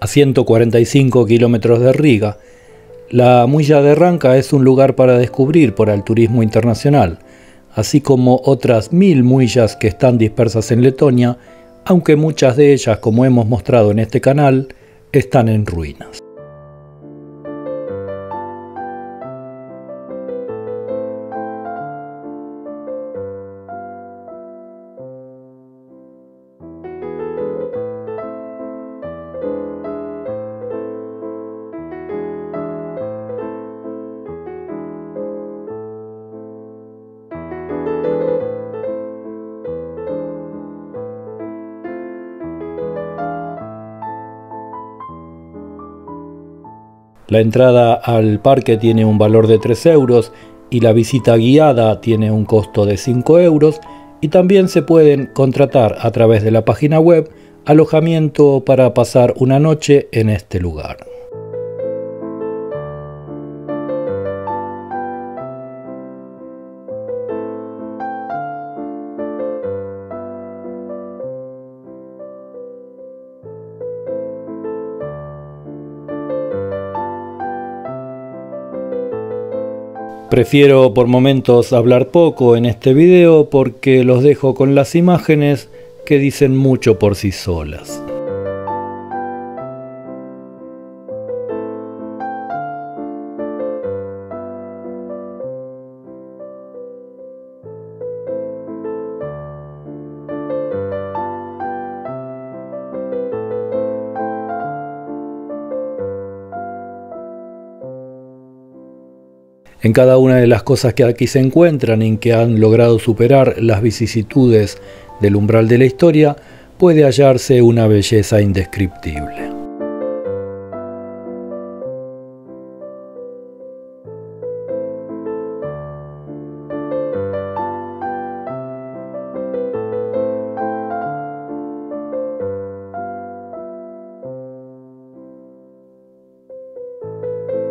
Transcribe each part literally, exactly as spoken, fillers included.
A ciento cuarenta y cinco kilómetros de Riga, la Muiža de Ranka es un lugar para descubrir para el turismo internacional, así como otras mil Muižas que están dispersas en Letonia, aunque muchas de ellas, como hemos mostrado en este canal, están en ruinas. La entrada al parque tiene un valor de tres euros y la visita guiada tiene un costo de cinco euros, y también se pueden contratar a través de la página web alojamiento para pasar una noche en este lugar. Prefiero por momentos hablar poco en este video porque los dejo con las imágenes que dicen mucho por sí solas. En cada una de las cosas que aquí se encuentran y que han logrado superar las vicisitudes del umbral de la historia, puede hallarse una belleza indescriptible.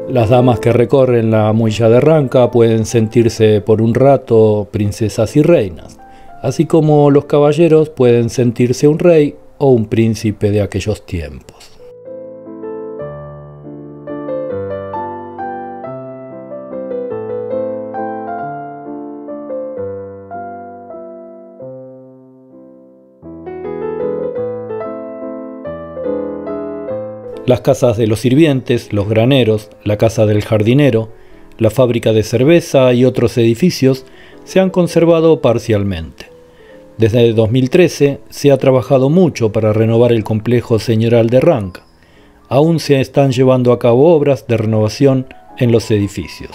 Las damas que recorren la Muiža de Ranka pueden sentirse por un rato princesas y reinas, así como los caballeros pueden sentirse un rey o un príncipe de aquellos tiempos. Las casas de los sirvientes, los graneros, la casa del jardinero, la fábrica de cerveza y otros edificios se han conservado parcialmente. Desde dos mil trece se ha trabajado mucho para renovar el complejo señorial de Ranka. Aún se están llevando a cabo obras de renovación en los edificios.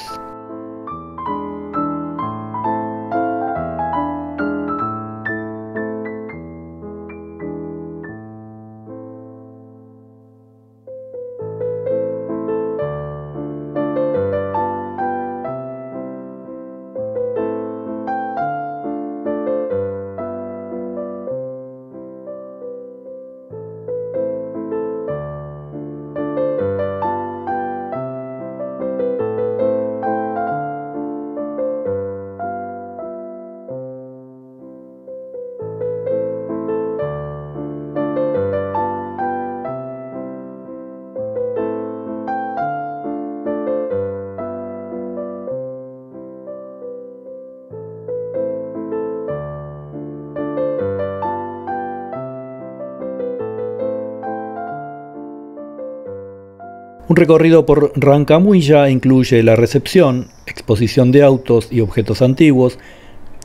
Un recorrido por Ranka Muiža incluye la recepción, exposición de autos y objetos antiguos,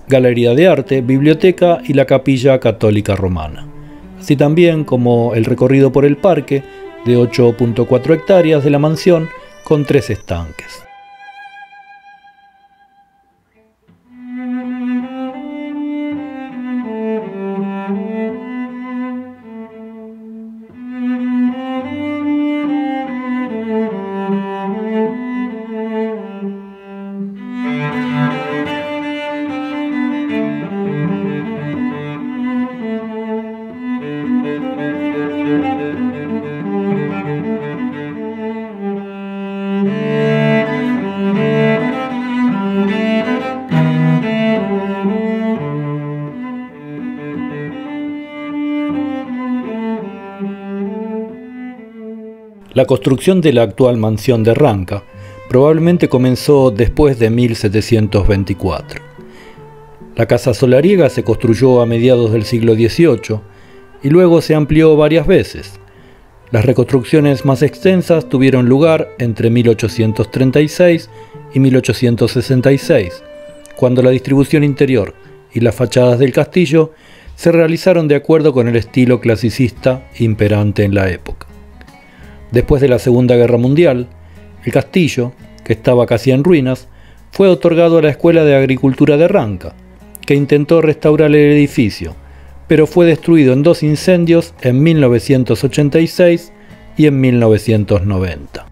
galería de arte, biblioteca y la capilla católica romana. Así también como el recorrido por el parque de ocho punto cuatro hectáreas de la mansión con tres estanques. Música. La construcción de la actual mansión de Ranka probablemente comenzó después de mil setecientos veinticuatro. La casa solariega se construyó a mediados del siglo dieciocho y luego se amplió varias veces. Las reconstrucciones más extensas tuvieron lugar entre mil ochocientos treinta y seis y mil ochocientos sesenta y seis, cuando la distribución interior y las fachadas del castillo se realizaron de acuerdo con el estilo clasicista imperante en la época. Después de la Segunda Guerra Mundial, el castillo, que estaba casi en ruinas, fue otorgado a la Escuela de Agricultura de Ranka, que intentó restaurar el edificio, pero fue destruido en dos incendios en mil novecientos ochenta y seis y en mil novecientos noventa.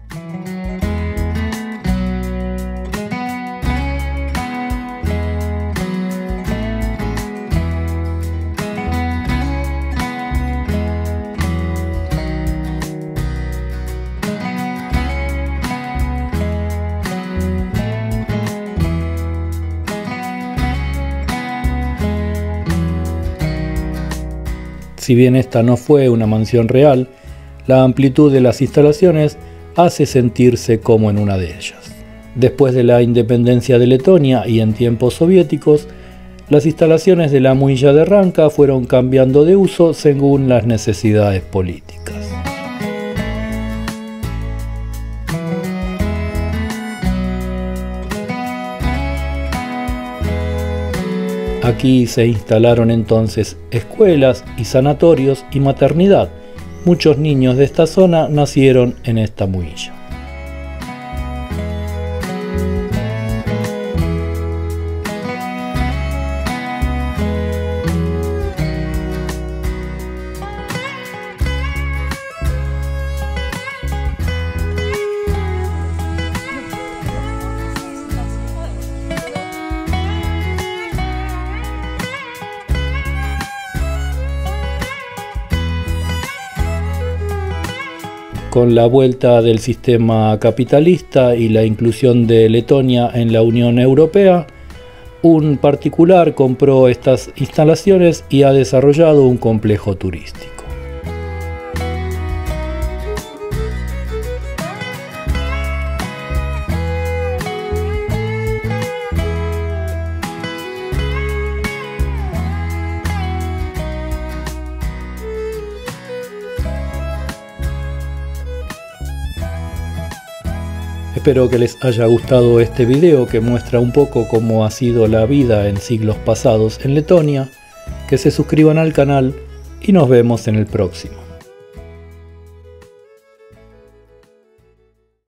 Si bien esta no fue una mansión real, la amplitud de las instalaciones hace sentirse como en una de ellas. Después de la independencia de Letonia y en tiempos soviéticos, las instalaciones de la Muiža de Ranka fueron cambiando de uso según las necesidades políticas. Aquí se instalaron entonces escuelas y sanatorios y maternidad. Muchos niños de esta zona nacieron en esta Muiža. Con la vuelta del sistema capitalista y la inclusión de Letonia en la Unión Europea, un particular compró estas instalaciones y ha desarrollado un complejo turístico. Espero que les haya gustado este video que muestra un poco cómo ha sido la vida en siglos pasados en Letonia, que se suscriban al canal y nos vemos en el próximo.